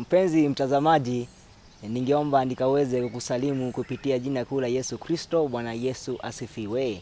Mpenzi mtazamaji, ningeomba nikaweze kukusalimu kupitia jina kuu la Yesu Kristo. Bwana Yesu asifiwe.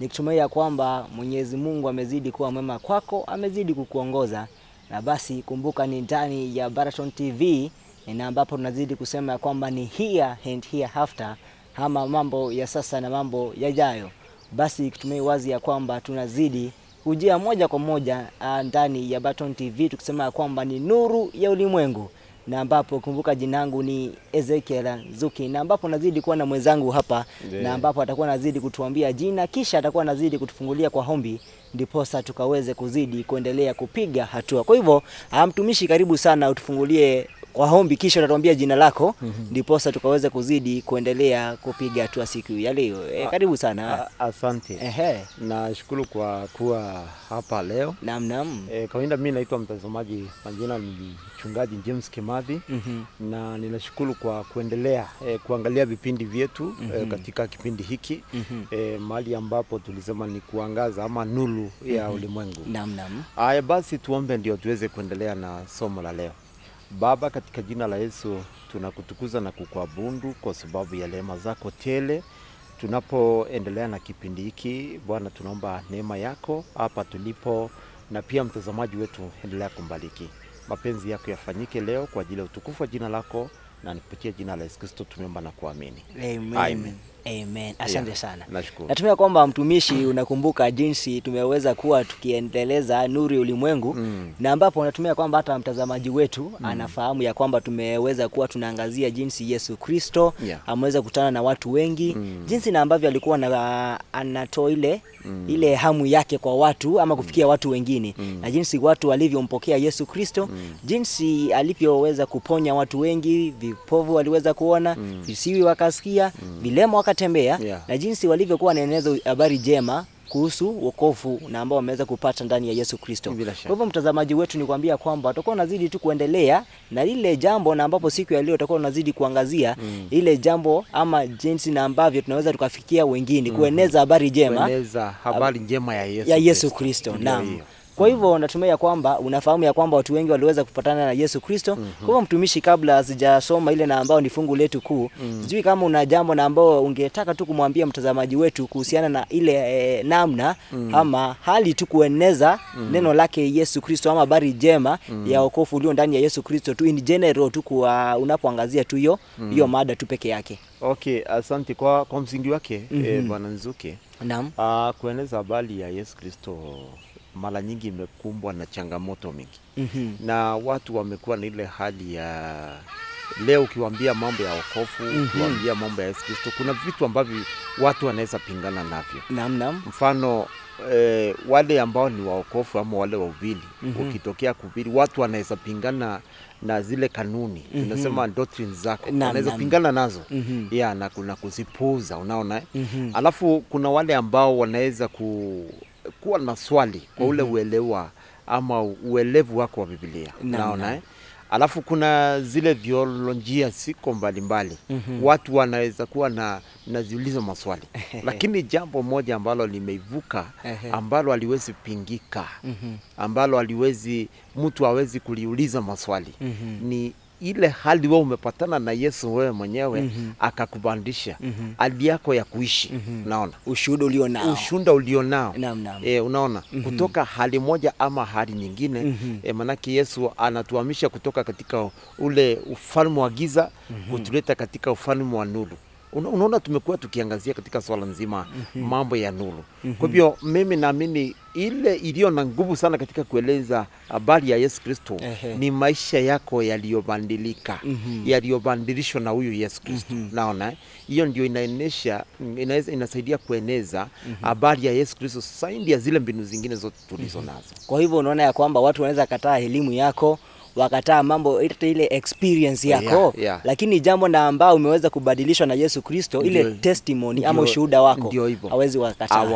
Nikitumai kwamba Mwenyezi Mungu amezidi kuwa mwema kwako, amezidi kukuongoza. Na basi kumbuka ni ndani ya Baraton TV, na ambapo tunazidi kusema kwamba ni here and hereafter, ama mambo ya sasa na mambo yajayo. Basi kitumai wazi ya kwamba tunazidi kujia moja kwa moja ndani ya Baraton TV tukisema kwamba ni nuru ya ulimwengu. Na ambapo kumbuka jinangu ni Ezekiel Nzuki, na ambapo nazidi kuwa na mwenzangu hapa, na ambapo atakuwa nazidi kutuambia jina, kisha atakuwa nazidi kutufungulia kwa hombi, ndiposa tukaweze kuzidi kuendelea kupiga hatua. Kwa hivyo mtumishi, karibu sana, utufungulie kwa hombi kisha utatuambia jina lako, ndiposa tukaweze kuzidi kuendelea kupiga hatua siku ya leo. Karibu sana. Asante. Na shukuru kwa kuwa hapa leo. Kawaida mimi naitwa mtazamaji, kwa jina ni Mchungaji James Kimathi, na ninashukuru kwa kuendelea kuangalia vipindi vyetu katika kipindi hiki mahali ambapo tulisema ni kuangaza ama nuru ya ulimwengu. Haya basi tuombe ndio tuweze kuendelea na somo la leo. Baba, katika jina la Yesu tunakutukuza na kukuabudu kwa sababu ya neema zako tele. Tunapoendelea na kipindi hiki Bwana, tunaomba neema yako hapa tulipo, na pia mtazamaji wetu endelea kumbariki. Mapenzi yako yafanyike leo kwa ajili ya utukufu wa jina lako, na nikupitia jina la Yesu Kristo tumeomba na kuamini. Amen. Asante sana. Natumia kwamba mtumishi unakumbuka jinsi tumeweza kuwa tukiendeleza nuru ya ulimwengu, na ambapo unatumia kwamba hata mtazamaji wetu anafahamu ya kwamba tumeweza kuwa tunaangazia jinsi Yesu Kristo ameweza kutana na watu wengi, jinsi na ambavyo alikuwa na anatoa ile hamu yake kwa watu ama kufikia watu wengine, na jinsi watu walivyompokea Yesu Kristo, jinsi alivyoweza kuponya watu wengi. Vipovu waliweza kuona, visiwi wakasikia, vilema wakatembea, na jinsi walivyokuwa wanaeneza habari jema kuhusu wokovu na ambao wameweza kupata ndani ya Yesu Kristo. Kwa hivyo mtazamaji wetu, ni kuambia kwamba tutakuwa tunazidi tu kuendelea na lile jambo, na ambapo siku ya leo tutakuwa tunazidi kuangazia ile jambo ama jinsi na ambavyo tunaweza tukafikia wengine, kueneza habari jema, ya Yesu Kristo. Kwa hivyo natumai kwamba unafahamu ya kwamba watu wengi waliweza kupatana na Yesu Kristo. Kwa hivyo mtumishi, kabla sijasoma ile na ambao ni fungu letu kuu, sijui kama una jambo na ambao ungetaka tu kumwambia mtazamaji wetu kuhusiana na ile namna ama hali tu kueneza neno lake Yesu Kristo, ama habari jema ya wokovu ulio ndani ya Yesu Kristo tu in general tu, unapoangazia tu hiyo mada tu peke yake. Asante kwa msingi wake Bwana Nzuki. Kueneza habari ya Yesu Kristo mara nyingi imekumbwa na changamoto mingi, na watu wamekuwa na ile hali ya leo, ukiwaambia mambo ya wokovu, ukiwaambia mambo ya Yesu Kristo, kuna vitu ambavyo watu wanaweza pingana navyo. Mfano wale ambao ni waokovu ama wale wahubiri, ukitokea kuhubiri watu wanaweza pingana na zile kanuni, tunasema doctrines zako, wanaweza pingana nazo, na kuna kuzipuuza, unaona. Alafu kuna wale ambao wanaweza kuwa na swali kwa ule uelewa ama uelevu wako wa Biblia, unaona. Alafu kuna zile theolojia siko mbalimbali, watu wanaweza kuwa naziuliza maswali. Lakini jambo moja ambalo limeivuka, ambalo haliwezi pingika, ambalo haliwezi mtu hawezi kuliuliza maswali, ni ile hali wewe umepatana na Yesu wewe mwenyewe, akakubandisha hali yako ya kuishi, unaona, ushuhuda ulionao, unaona, kutoka hali moja ama hali nyingine. Manake Yesu anatuhamisha kutoka katika ule ufalme wa giza, kutuleta katika ufalme wa nuru. Unaona, tumekuwa tukiangazia katika swala nzima mambo ya nuru. Kwa hivyo mimi naamini ile iliyo na nguvu sana katika kueleza habari ya Yesu Kristo ni maisha yako yaliyobadilika, yaliyobadilishwa na huyu Yesu Kristo. Naona hiyo ndio inaenesha, inasaidia kueneza habari ya Yesu Kristo zaidi ya zile mbinu zingine zote tulizo nazo. Kwa hivyo unaona ya kwamba watu wanaweza kataa elimu yako, wakataa mambo ile experience yako, lakini jambo na ambao umeweza kubadilishwa na Yesu Kristo, ile testimony ama ushuhuda wako hawezi wakataa.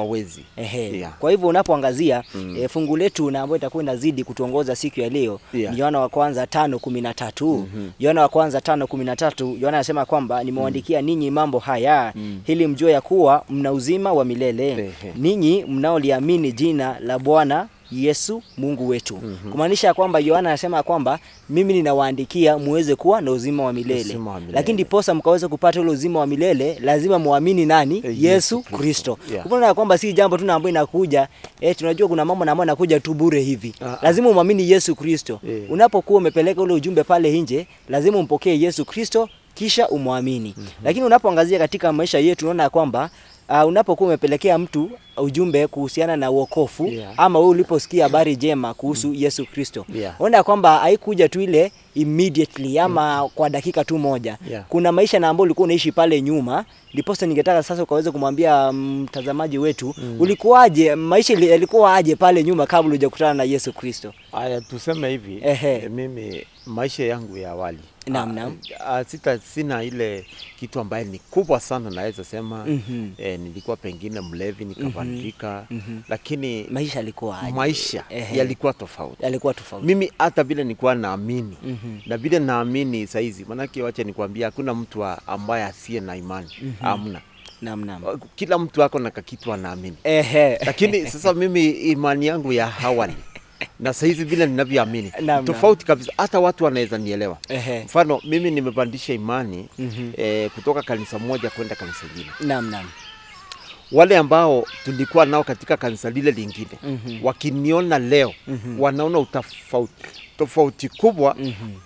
Kwa hivyo unapoangazia fungu letu na ambayo itakuwa inazidi kutuongoza siku ya leo, Yohana wa kwanza 5:13. Yohana wa kwanza 5:13, Yohana anasema kwamba nimewaandikia ninyi mambo haya ili mjue ya kuwa mna uzima wa milele, ninyi mnaoliamini jina la Bwana Yesu Mungu wetu. Kumaanisha kwamba Yohana anasema kwamba mimi ninawaandikia muweze kuwa na uzima wa milele. Lakini ndiposa mkaweza kupata ule uzima wa milele lazima muamini nani? Yesu Kristo. Unaona kwamba si jambo tu ambalo inakuja, tunajua kuna mambo na maana kuja tu bure hivi. Lazima muamini Yesu Kristo. Unapokuwa umepeleka ule ujumbe pale nje, lazima umpokee Yesu Kristo kisha umwamini. Lakini unapoangazia katika maisha yetu unaona kwamba unapokuwa umepelekea mtu ujumbe kuhusiana na wokovu ama wewe uliposikia habari jema kuhusu Yesu Kristo. Unaona kwamba haikuja tu ile immediately ama kwa dakika tu moja. Kuna maisha na ambayo ulikuwa unaishi pale nyuma, ndiposa ningetaka sasa ukaweza kumwambia mtazamaji wetu ulikuwaje, maisha yalikuwa aje pale nyuma kabla hujakutana na Yesu Kristo. Haya tuseme hivi, mimi maisha yangu ya awali. Sina ile kitu ambaye ni kubwa sana naweza sema nilikuwa pengine mlevi nikabadilika, lakini maisha yalikuwa aje? Maisha yalikuwa tofauti. Mimi hata bila nilikuwa naamini. Na bila naamini saa hizi maana yake wacha nikwambia hakuna mtu ambaye asiye na imani. Hamna. Kila mtu wako na kitu anaamini. Lakini sasa mimi imani yangu ya awali na saizi bila ninavyoamini tofauti kabisa, hata watu wanaweza nielewa. Mfano mimi nimepandisha imani kutoka kanisa moja kwenda kanisa lingine. Wale ambao tulikuwa nao katika kanisa lile lingine wakiniona leo wanaona tofauti kubwa,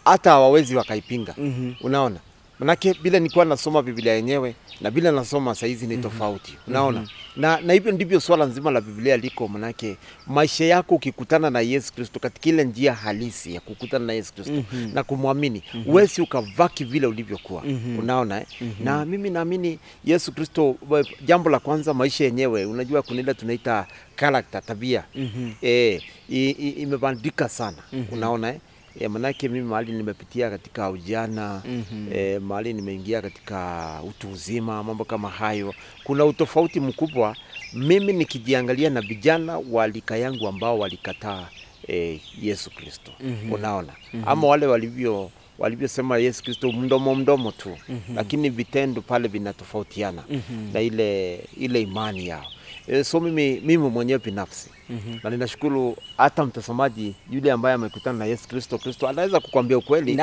hata hawawezi wakaipinga. Unaona? Manake bila nilikuwa nasoma Biblia yenyewe na bila nasoma saizi ni tofauti. Unaona? Na hivyo ndivyo swala nzima la Biblia liko, manake maisha yako ukikutana na Yesu Kristo katika ile njia halisi ya kukutana na Yesu Kristo na kumwamini, uwezi ukavaki vile ulivyokuwa. Unaona? Na mimi naamini Yesu Kristo, jambo la kwanza maisha yenyewe, unajua kuna ile tunaita character, tabia. Imebadilika sana. Unaona? Manake mimi mahali nimepitia katika ujana, mahali nimeingia katika utu uzima, mambo kama hayo. Kuna utofauti mkubwa mimi nikijiangalia na vijana walika yangu ambao walikataa Yesu Kristo. Unaona? Ama wale walivyosema Yesu Kristo mdomo tu, lakini vitendo pale vinatofautiana na ile imani yao. So mimi mwenyewe binafsi na ninashukuru hata mtazamaji yule ambaye amekutana na Yesu Kristo, anaweza kukwambia ukweli.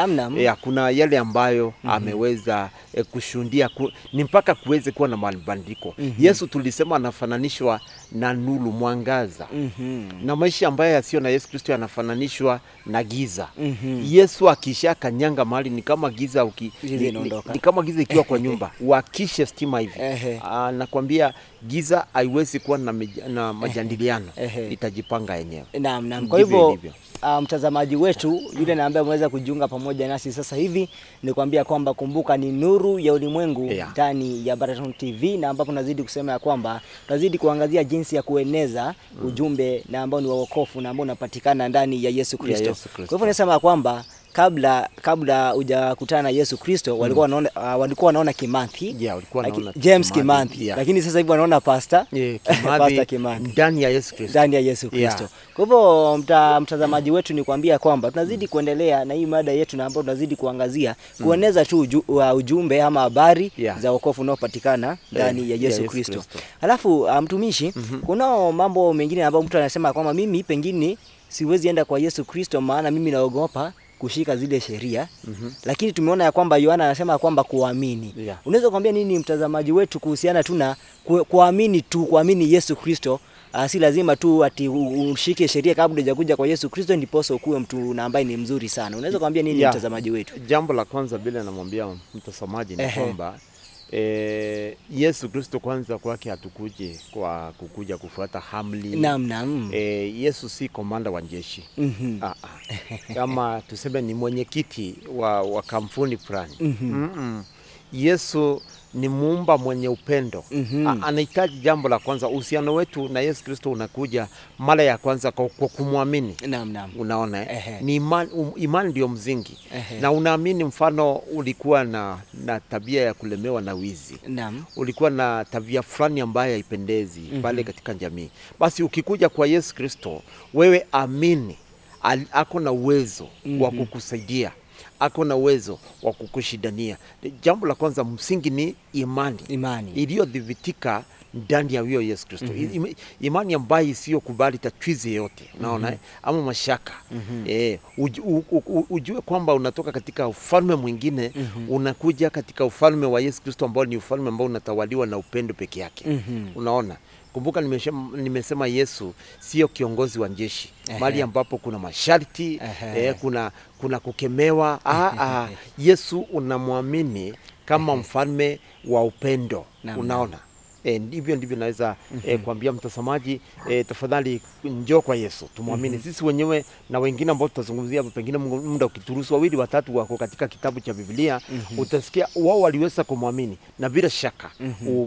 Kuna yale ambayo ameweza kushuhudia ni mpaka kuweze kuwa na mabadiliko. Yesu tulisema anafananishwa na nuru, mwangaza. Na maisha ambayo yasiyo na Yesu Kristo yanafananishwa na giza. Yesu akisha kanyanga mahali ni kama giza ikiwa kwa nyumba. Wakishe stima hivi. Nakwambia giza haiwezi kuwa na majadiliano. Itajipanga yenyewe. Kwa hivyo mtazamaji wetu yule na ambaye ameweza kujiunga pamoja nasi sasa hivi, ni kuambia kwamba kumbuka ni nuru ya ulimwengu ndani ya Baraton TV, na ambapo tunazidi kusema ya kwamba tunazidi kuangazia jinsi ya kueneza ujumbe na ambao ni wa wokovu na ambao unapatikana ndani ya Yesu Kristo. Kwa hivyo nasema kwamba kabla hujakutana na Yesu Kristo walikuwa wanaona Kimathi, James Kimathi, lakini sasa hivi wanaona pastor Kimathi ndani ya Yesu Kristo. Kwa hivyo mtazamaji wetu ni kuambia kwamba tunazidi kuendelea na hii mada yetu na ambayo tunazidi kuangazia kueneza tu ujumbe ama habari za wokovu unaopatikana ndani ya Yesu Kristo. Alafu mtumishi, kuna mambo mengine ambayo mtu anasema kwamba mimi pengine siwezi enda kwa Yesu Kristo maana mimi naogopa kushika zile sheria. Lakini tumeona ya kwamba Yohana anasema kwamba kuamini. Unaweza kuambia nini mtazamaji wetu kuhusiana tuna kuamini tu, kuamini Yesu Kristo? Si lazima tu ati ushike sheria kabla hujakuja kwa Yesu Kristo ndiposa ukue mtu na ambaye ni mzuri sana. Unaweza kuambia nini mtazamaji wetu? Jambo la kwanza bila namwambia mtazamaji ni kwamba Yesu Kristo kwanza kwake hatukuje kwa kukuja kufuata hamli. Yesu si komanda wa jeshi. Kama tuseme ni mwenyekiti wa kampuni fulani. Yesu ni muumba mwenye upendo. Anahitaji, jambo la kwanza, uhusiano wetu na Yesu Kristo unakuja mara ya kwanza kwa kumwamini. Unaona? Ni imani ndio msingi. Na unaamini, mfano ulikuwa na tabia ya kulemewa na wizi. Ulikuwa na tabia fulani ambayo haipendezi pale katika jamii. Basi ukikuja kwa Yesu Kristo, wewe amini ako na uwezo wa kukusaidia. Ako na uwezo wa kukushidania. Jambo la kwanza msingi ni imani iliyodhibitika ndani ya huyo Yesu Kristo. Imani ambayo isiyokubali tatizo yote. Unaona ama mashaka. Ujue kwamba unatoka katika ufalme mwingine, unakuja katika ufalme wa Yesu Kristo ambao ni ufalme ambao unatawaliwa na upendo peke yake. Unaona? Kumbuka nimesema Yesu sio kiongozi wa jeshi. Mahali ambapo kuna masharti, kuna kukemewa. Yesu unamwamini kama mfalme wa upendo. Unaona? Ndivyo naweza kuambia mtazamaji, tafadhali njoo kwa Yesu tumwamini. Sisi wenyewe na wengine ambao tutazungumzia pengine muda ukituruhusu, wawili watatu wako katika kitabu cha Biblia, utasikia wao waliweza kumwamini na bila shaka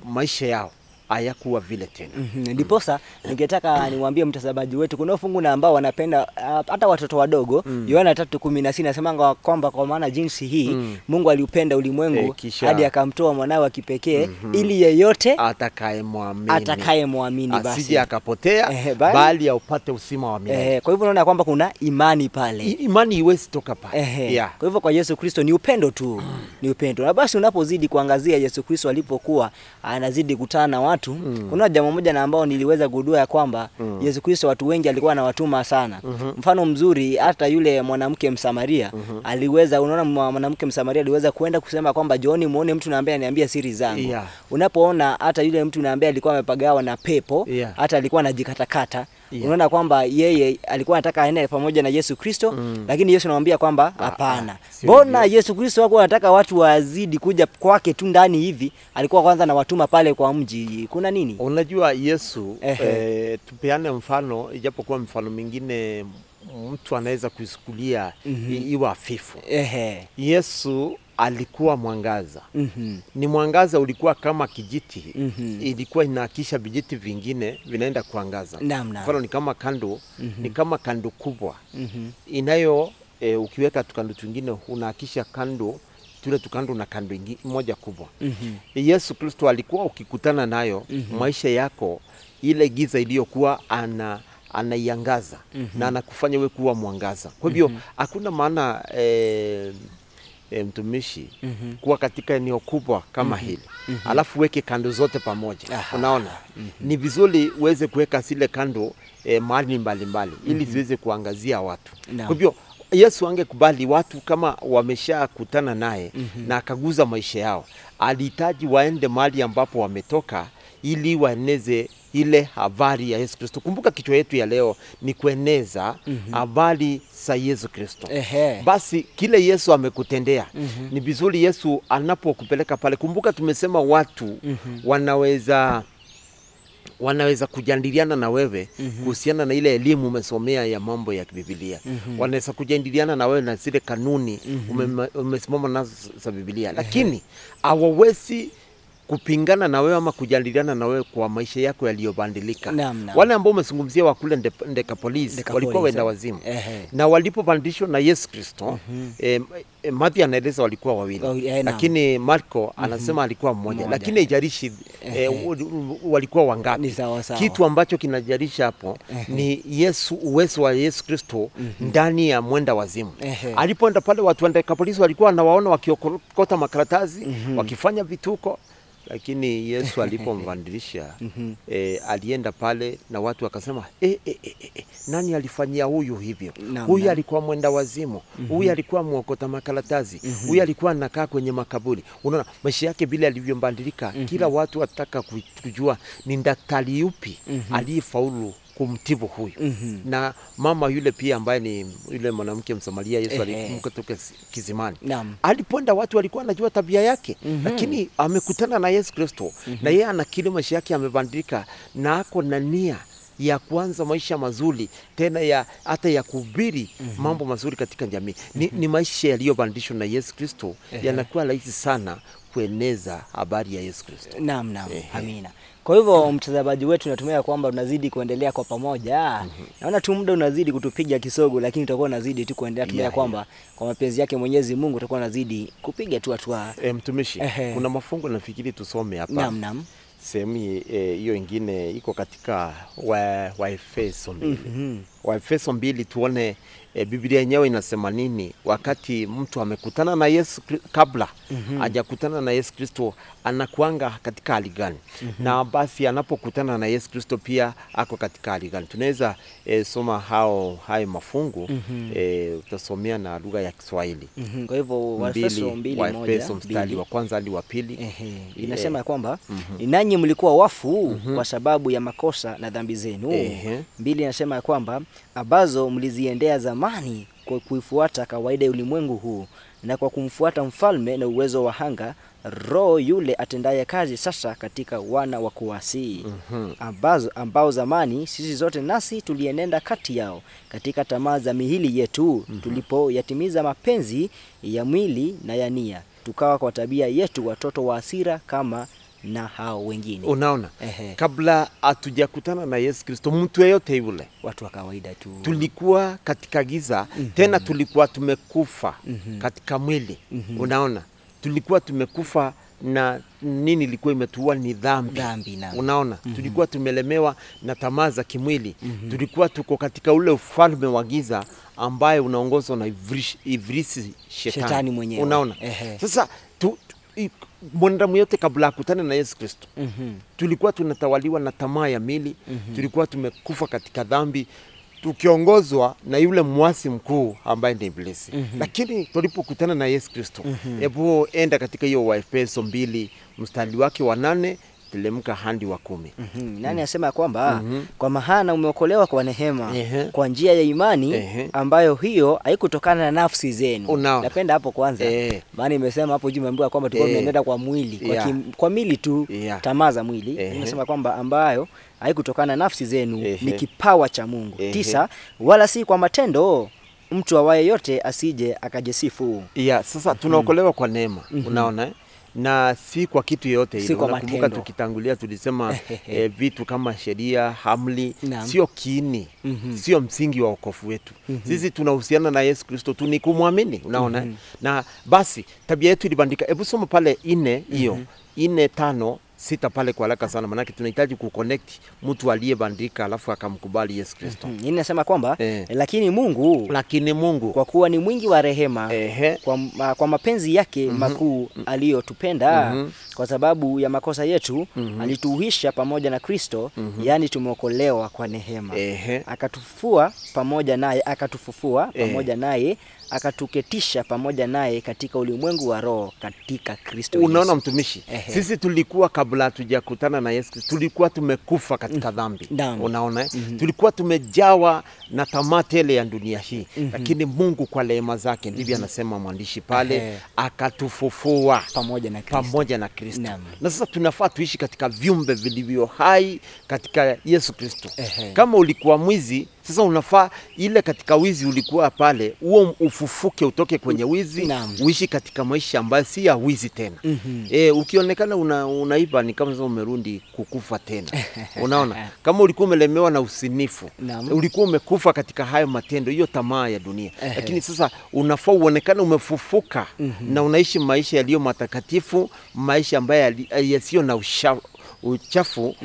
maisha yao hayakuwa vile tena. Ndiposa ningetaka niwaambie mtazamaji wetu kuna fungu na ambao wanapenda hata watoto wadogo. Yohana 3:16 nasema kwamba kwa maana jinsi hii Mungu aliupenda ulimwengu hadi akamtoa mwanawe wa kipekee ili yeyote atakayemwamini basi asije akapotea bali aupate uzima wa milele. Kwa hivyo unaona kwamba kuna imani pale. Imani iwezi toka pale. Kwa hivyo kwa Yesu Kristo ni upendo tu. Ni upendo. Na basi unapozidi kuangazia Yesu Kristo alipokuwa anazidi kutana watu, kuna jambo moja na ambao niliweza kugundua ya kwamba Yesu Kristo watu wengi alikuwa anawatuma sana. Mfano mzuri hata yule mwanamke Msamaria aliweza, unaona mwanamke Msamaria aliweza kwenda kusema kwamba John muone mtu na ambaye aniambia siri zangu. Unapoona hata yule mtu na ambaye alikuwa amepagawa na pepo, hata alikuwa anajikatakata. Unaona kwamba yeye alikuwa anataka aende pamoja na Yesu Kristo, lakini Yesu anamwambia kwamba hapana. Mbona Yesu Kristo wako anataka watu wazidi kuja kwake tu ndani hivi, alikuwa kwanza na watuma pale kwa mji. Kuna nini? Unajua Yesu, tupeane mfano, ijapokuwa mfano mingine mtu anaweza kuisukulia iwa afifu. Yesu alikuwa mwangaza. Ni mwangaza ulikuwa kama kijiti. Ilikuwa inaakisha vijiti vingine vinaenda kuangaza. Mfano ni kama kando, ni kama kando kubwa. Inayo ukiweka tukando twingine unaakisha kando, tule tukando na kando ingine moja kubwa. Yesu Kristo alikuwa ukikutana nayo maisha yako ile giza iliyokuwa anaiangaza na anakufanya wewe kuwa mwangaza. Kwa hivyo hakuna maana mtumishi kuwa katika eneo kubwa kama hili alafu weke kando zote pamoja. Unaona? Ni vizuri uweze kuweka zile kando mahali mbalimbali ili ziweze kuangazia watu. Kwa hivyo Yesu angekubali watu kama wameshakutana naye na akaguza maisha yao, alihitaji waende mahali ambapo wametoka ili waeneze ile habari ya Yesu Kristo. Kumbuka kichwa yetu ya leo ni kueneza habari za Yesu Kristo. Basi kile Yesu amekutendea ni vizuri Yesu anapokupeleka pale. Kumbuka tumesema watu wanaweza kujadiliana na wewe kuhusiana na ile elimu umesomea ya mambo ya Biblia. Wanaweza kujadiliana na wewe na zile kanuni umesimama nazo za Biblia. Lakini hawawezi kupingana na wewe ama kujadiliana na wewe kwa maisha yako yaliyobadilika. Wale ambao umezungumzia wa kule Ndekapolis walikuwa wenda wazimu. Na walipobadilishwa na Yesu Kristo, Mathayo anaeleza walikuwa wawili. Lakini Marko anasema alikuwa mmoja. Lakini haijalishi walikuwa wangapi. Kitu ambacho kinajalisha hapo ni Yesu, uwezo wa Yesu Kristo ndani ya mwenda wazimu. Alipoenda pale watu wa Ndekapolis walikuwa wanawaona wakiokota makaratasi, wakifanya vituko. Lakini Yesu alipomvandisha alienda pale na watu wakasema nani alifanyia huyu hivyo? Huyu alikuwa mwenda wazimu, huyu alikuwa muokota makalatazi, huyu alikuwa anakaa kwenye makaburi. Unaona maisha yake bila alivyombadilika, kila watu wataka kujua ni daktari yupi aliyefaulu kumtibu huyu. Na mama yule pia ambaye ni yule mwanamke Msamaria Yesu alimkutoka kizimani. Aliponda watu walikuwa wanajua tabia yake, lakini amekutana na Yesu Kristo na yeye anakiri maisha yake yamebadilika na ako na nia ya kuanza maisha mazuri tena ya hata ya kuhubiri mambo mazuri katika jamii. Ni maisha yaliyobadilishwa na Yesu Kristo yanakuwa rahisi sana kueneza habari ya Yesu Kristo. Amina. Kwa hivyo mtazamaji wetu natumia kwamba tunazidi kuendelea kwa pamoja. Naona tu muda unazidi kutupiga kisogo, lakini tutakuwa tunazidi tu kuendelea tumia kwamba kwa mapenzi yake Mwenyezi Mungu tutakuwa tunazidi kupiga tu hatua. Mtumishi, kuna mafungu nafikiri tusome hapa. sehemu hiyo ingine iko katika Waefeso 2. Waefeso 2 tuone Biblia yenyewe inasema nini wakati mtu amekutana na Yesu kabla hajakutana na Yesu Kristo anakuanga katika hali gani? Na basi anapokutana na Yesu Kristo pia ako katika hali gani? Tunaweza soma hayo mafungu, utasomea na lugha ya Kiswahili. Kwa hivyo Waefeso 2:1 mstari wa kwanza hadi wa pili inasema kwamba nanyi mlikuwa wafu kwa sababu ya makosa na dhambi zenu. 2 inasema kwamba ambazo mliziendea zamani kwa kuifuata kawaida ulimwengu huu na kwa kumfuata mfalme na uwezo wa hanga, roho yule atendaye kazi sasa katika wana wa kuasi, ambao zamani sisi zote nasi tulienenda kati yao katika tamaa za mihili yetu, tulipoyatimiza mapenzi ya mwili na ya nia, tukawa kwa tabia yetu watoto wa hasira kama na hao wengine. Unaona, kabla hatujakutana na Yesu Kristo, mtu yeyote yule, watu wa kawaida tu, tulikuwa katika giza, tena tulikuwa tumekufa katika mwili. Unaona, tulikuwa tumekufa na nini ilikuwa imetuua ni dhambi. Unaona, tulikuwa tumelemewa na tamaa za kimwili, tulikuwa tuko katika ule ufalme wa giza ambaye unaongozwa na Ivrisi shetani mwenyewe. Unaona, sasa mwanadamu yote kabla akutane na Yesu Kristo, tulikuwa tunatawaliwa na tamaa ya mili, tulikuwa tumekufa katika dhambi, tukiongozwa na yule mwasi mkuu ambaye ni Iblisi. Lakini tulipokutana na Yesu Kristo, hebu enda katika hiyo Waefeso 2 mstari wake wa 8 tulemka handi wa 10. Nani asema kwamba kwa mahana umeokolewa kwa nehema, kwa njia ya imani, ambayo hiyo haikutokana na nafsi zenu. Napenda hapo kwanza. Maana imesema hapo juu imeambiwa kwamba tulikuwa tunaenda kwa mwili, kwa mili tu, tamaa za mwili. Inasema kwamba ambayo haikutokana na nafsi zenu, ni kipawa cha Mungu. 9, wala si kwa matendo, mtu awaye yote asije akajisifu. Sasa tunaokolewa kwa neema. Unaona, na si kwa kitu yote ile. Nakumbuka tukitangulia tulisema vitu kama sheria, amri, sio kiini, sio msingi wa wokovu wetu. Sisi tunahusiana na Yesu Kristo tu ni kumwamini, unaona? Na basi tabia yetu ilibadilika. Hebu soma pale 4 hiyo. 4:5-6 pale kwa haraka sana, maana tunahitaji kuconnect mtu aliyebadilika alafu akamkubali Yesu Kristo. Inasema kwamba lakini Mungu kwa kuwa ni mwingi wa rehema, kwa mapenzi yake makuu aliyotupenda, kwa sababu ya makosa yetu alituhuisha pamoja na Kristo, yani tumeokolewa kwa nehema. Akatufua pamoja naye, akatufufua pamoja naye, akatuketisha pamoja naye katika ulimwengu wa roho katika Kristo Yesu. Unaona mtumishi, sisi tulikuwa kabla tujakutana na Yesu tulikuwa tumekufa katika dhambi. Unaona, tulikuwa tumejawa na tamaa tele ya dunia hii, lakini Mungu kwa neema zake, ndivyo anasema mwandishi pale, akatufufua pamoja na Kristo. Na sasa tunafaa tuishi katika viumbe vilivyo hai katika Yesu Kristo. Kama ulikuwa mwizi, sasa unafaa ile katika wizi ulikuwa pale, uo ufufuke utoke kwenye wizi, uishi katika maisha ambayo si ya wizi tena. Ukionekana unaiba ni kama umerudi kukufa tena. Unaona, kama ulikuwa umelemewa na usinifu, ulikuwa umekufa katika hayo matendo, hiyo tamaa ya dunia. Lakini sasa unafaa uonekane umefufuka na unaishi maisha yaliyo matakatifu, maisha ambayo yasiyo na uchafu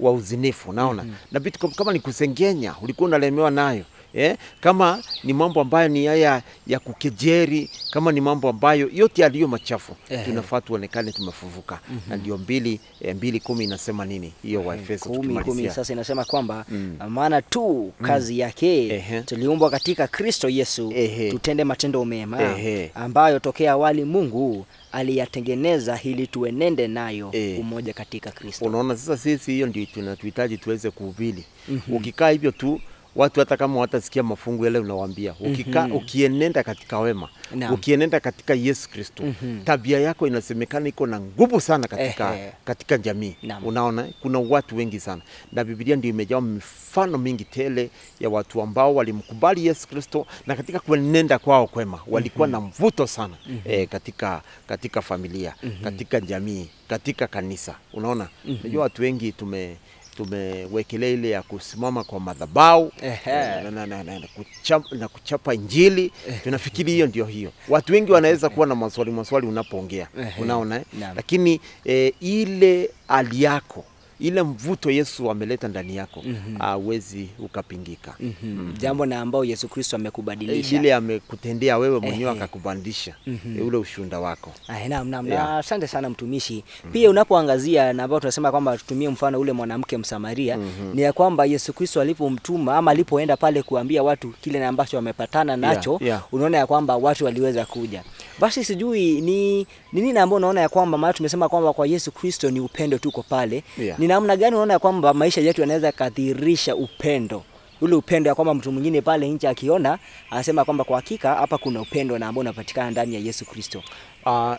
wa uzinifu. Unaona, na vitu kama ni kusengenya ulikuwa unalemewa nayo, kama ni mambo ambayo ni haya ya kukejeri, kama ni mambo ambayo yote yaliyo machafu, tunafaa tuonekane tumefufuka. Na ndio 2:10 inasema nini hiyo Waefeso 2:10? Sasa inasema kwamba maana tu kazi yake tuliumbwa katika Kristo Yesu, tutende matendo mema ambayo tokea awali Mungu aliyatengeneza hili tuenende nayo, umoja katika Kristo. Unaona, sasa sisi hiyo ndio tunatuhitaji tuweze kuhubiri. Ukikaa hivyo tu, watu hata kama watasikia mafungu yale unawaambia, ukienenda katika wema, ukienenda katika Yesu Kristo, tabia yako inasemekana iko na nguvu sana katika jamii. Unaona, kuna watu wengi sana, na Biblia ndio imejaa mifano mingi tele ya watu ambao walimkubali Yesu Kristo, na katika kuenenda kwao kwema walikuwa na mvuto sana katika familia, katika jamii, katika kanisa. Unaona, najua watu wengi tumewekelea ile ya kusimama kwa madhabahu na kuchapa injili. Tunafikiri hiyo ndio hiyo. Watu wengi wanaweza kuwa na maswali unapoongea, unaona lakini ile hali yako, ile mvuto Yesu ameleta ndani yako hauwezi ukapingika. Jambo na ambao Yesu Kristo amekubadilisha, ile amekutendea wewe mwenyewe akakubandisha ule ushunda wako. Na asante sana mtumishi. Pia unapoangazia na ambao tunasema kwamba tutumie mfano ule mwanamke Msamaria, ni ya kwamba Yesu Kristo alipomtuma ama alipoenda pale kuambia watu kile na ambacho wamepatana nacho, unaona ya kwamba watu waliweza kuja. Basi sijui ni nini na ambao unaona ya kwamba maana tumesema kwamba kwa Yesu Kristo ni upendo tuko pale. Ni namna gani unaona kwamba maisha yetu yanaweza kadhirisha upendo? Ule upendo ya kwamba mtu mwingine pale nje akiona anasema kwamba kwa hakika hapa kuna upendo na ambao unapatikana ndani ya Yesu Kristo.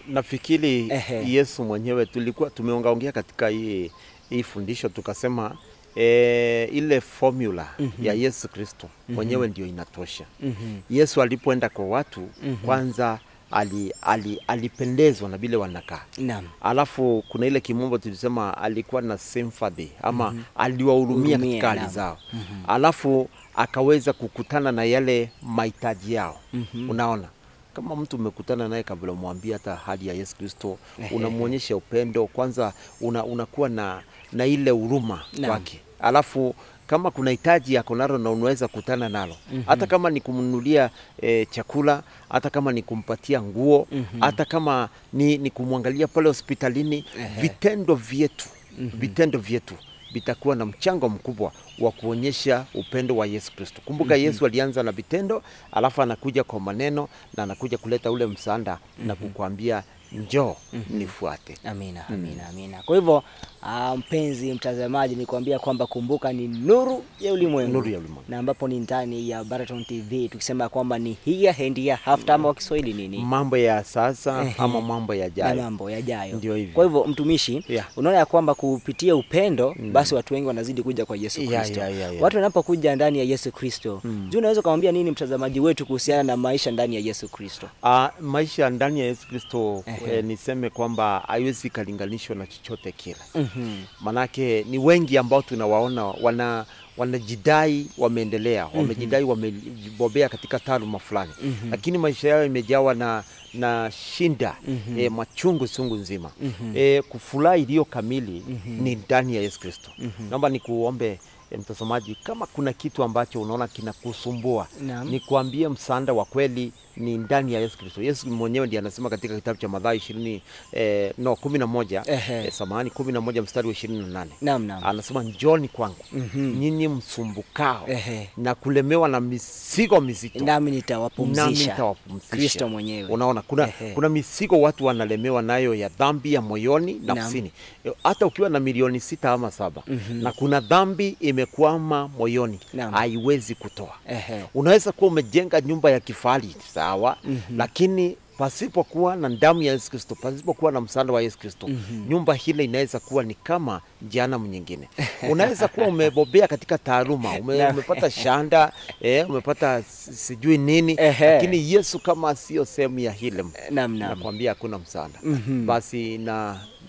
Nafikiri Yesu mwenyewe tulikuwa tumeongaongea katika hii fundisho, tukasema ile formula ya Yesu Kristo mwenyewe ndio inatosha. Yesu alipoenda kwa watu, kwanza alipendezwa na vile wanakaa. Alafu kuna ile kimombo tulisema alikuwa na sympathy ama aliwahurumia katika hali zao. Alafu akaweza kukutana na yale mahitaji yao. Unaona? Kama mtu umekutana naye kabla umwambie hata hali ya Yesu Kristo, unamuonyesha upendo kwanza, unakuwa na ile huruma wake. Alafu kama kuna hitaji yako nalo na unaweza kutana nalo, hata kama ni kumnunulia chakula, hata kama ni kumpatia nguo, hata kama ni kumwangalia pale hospitalini. Vitendo vyetu bitakuwa na mchango mkubwa wa kuonyesha upendo wa Yesu Kristo. Kumbuka Yesu alianza na vitendo, alafu anakuja kwa maneno na anakuja kuleta ule msaada na kukuambia njoo nifuate. Amina. Kwa hivyo mpenzi mtazamaji, nikwambia kwamba kumbuka ni nuru ya ulimwengu. Na ambapo ni ndani ya Baraton TV, tukisema kwamba ni hia hendia hafta ama Kiswahili nini? Mambo ya sasa ama mambo ya jayo. Ndio hivyo. Kwa hivyo mtumishi, unaona kwamba kupitia upendo basi watu wengi wanazidi kuja kwa Yesu Kristo. Watu wanapokuja ndani ya Yesu Kristo, je, unaweza kumwambia nini mtazamaji wetu kuhusiana na maisha ndani ya Yesu Kristo? Maisha ndani ya Yesu Kristo niseme kwamba haiwezi kulinganishwa na chochote kile. Manake ni wengi ambao tunawaona wanajidai wameendelea, wamejidai wamebobea katika taaluma fulani, lakini maisha yao yamejawa na shinda, machungu sungu nzima. Kufurahi iliyo kamili ni ndani ya Yesu Kristo. Naomba nikuombe mtazamaji, kama kuna kitu ambacho unaona kinakusumbua, nikwambie msaada wa kweli ni ndani ya Yesu Kristo. Yesu mwenyewe ndiye anasema katika kitabu cha Mathayo 11 samahani 11 mstari wa 28. Anasema njooni kwangu nyinyi msumbukao na kulemewa na mizigo mizito, nami nitawapumzisha. Kristo mwenyewe. Unaona kuna mizigo watu wanalemewa nayo ya dhambi ya moyoni na nafsini. Hata ukiwa na milioni 6 ama 7 na kuna dhambi imekwama moyoni, haiwezi kutoa. Unaweza kuwa umejenga nyumba ya kifahari sawa, lakini pasipo kuwa na damu ya Yesu Kristo, pasipo kuwa na msaada wa Yesu Kristo, nyumba hile inaweza kuwa ni kama jehanamu nyingine. Unaweza kuwa umebobea katika taaluma, umepata shanda, umepata sijui nini, lakini Yesu kama sio sehemu ya hile, nakwambia hakuna msaada. Basi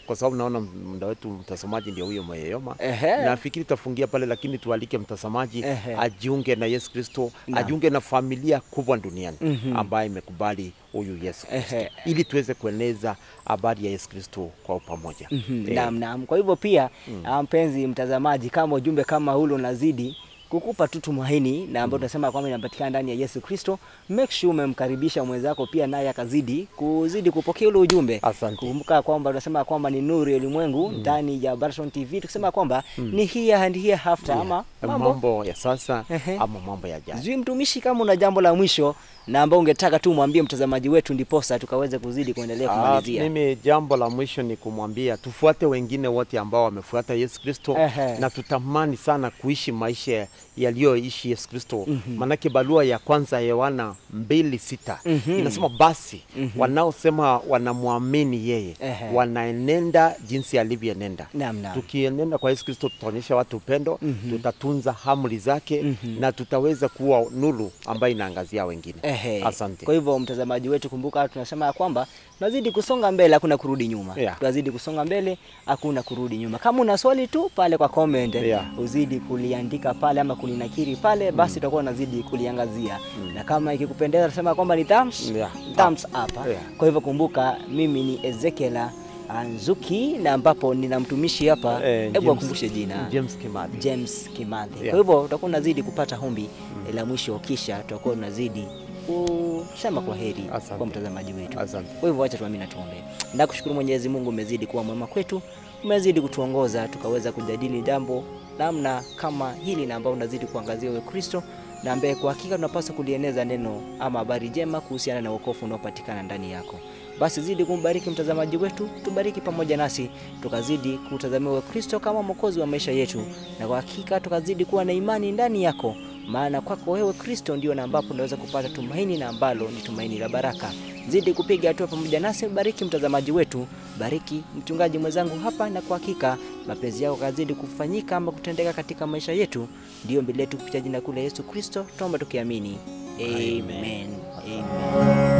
kwa sababu naona muda wetu mtazamaji ndio huyo mweyoma, nafikiri tutafungia pale, lakini tualike mtazamaji ajiunge na Yesu Kristo, ajiunge na familia kubwa duniani ambayo imekubali huyu Yesu Kristo, ili tuweze kueneza habari ya Yesu Kristo kwa pamoja. Kwa hivyo pia mpenzi mtazamaji, kama ujumbe kama hule unazidi kukupa tu tumaini na ambao tunasema kwamba inapatikana ndani ya Yesu Kristo, make sure umemkaribisha mwenzako pia naye akazidi kupokea ule ujumbe. Kumbuka kwamba tunasema kwamba ni nuru ya ulimwengu ndani ya Baraton TV, tukisema kwamba ni hia and hia hafta ama mambo ya sasa ama mambo ya jana. Sijui mtumishi kama una jambo la mwisho na ambao ungetaka tu mwambie mtazamaji wetu ndiposa tukaweze kuzidi kuendelea kumalizia. Mimi jambo la mwisho ni kumwambia tufuate wengine wote ambao wamefuata Yesu Kristo na tutamani sana kuishi maisha yaliyoishi Yesu Kristo. Manake barua ya kwanza ya Yohana 2:6 inasema basi wanaosema wanamwamini yeye wanaenenda jinsi alivyoenenda. Tukienenda kwa Yesu Kristo tutaonyesha watu upendo, tutatunza amri zake na tutaweza kuwa nuru ambayo inaangazia wengine. Ehe. Asante. Kwa hivyo mtazamaji wetu, kumbuka tunasema ya kwamba tunazidi kusonga mbele, hakuna kurudi nyuma. Yeah. Tunazidi kusonga mbele, hakuna kurudi nyuma. Kama una swali tu pale kwa comment, yeah, uzidi kuliandika pale ama kulinakiri pale, basi tutakuwa tunazidi kuliangazia. Na kama ikikupendeza tunasema kwamba ni thumbs, yeah, thumbs up. Yeah. Kwa hivyo kumbuka mimi ni Ezekiel Nzuki na ambapo nina mtumishi hapa, hebu akumbushe jina. James Kimathi. James Kimathi. Yeah. Kwa hivyo tutakuwa tunazidi kupata hombi la mwisho, kisha tutakuwa tunazidi kusema kwa heri kwa mtazamaji wetu. Asante. Kwa hivyo acha tuamini na tuombe. Na kushukuru Mwenyezi Mungu, umezidi kuwa mwema kwetu, umezidi kutuongoza tukaweza kujadili jambo namna kama hili na ambao unazidi kuangazia wewe Kristo, na ambaye kwa hakika tunapaswa kulieneza neno ama habari njema kuhusiana na wokovu unaopatikana ndani yako. Basi zidi kumbariki mtazamaji wetu, tubariki pamoja nasi, tukazidi kutazamia wewe Kristo kama mwokozi wa maisha yetu, na kwa hakika tukazidi kuwa na imani ndani yako, maana kwako wewe Kristo ndio na ambapo tunaweza kupata tumaini na ambalo ni tumaini la baraka. Zidi kupiga hatua pamoja nasi, bariki mtazamaji wetu, bariki mchungaji mwenzangu hapa, na kwa hakika mapenzi yako kazidi kufanyika ama kutendeka katika maisha yetu. Ndio mbele yetu kupitia jina kule Yesu Kristo, tuomba tukiamini. Amen. Amen. Amen.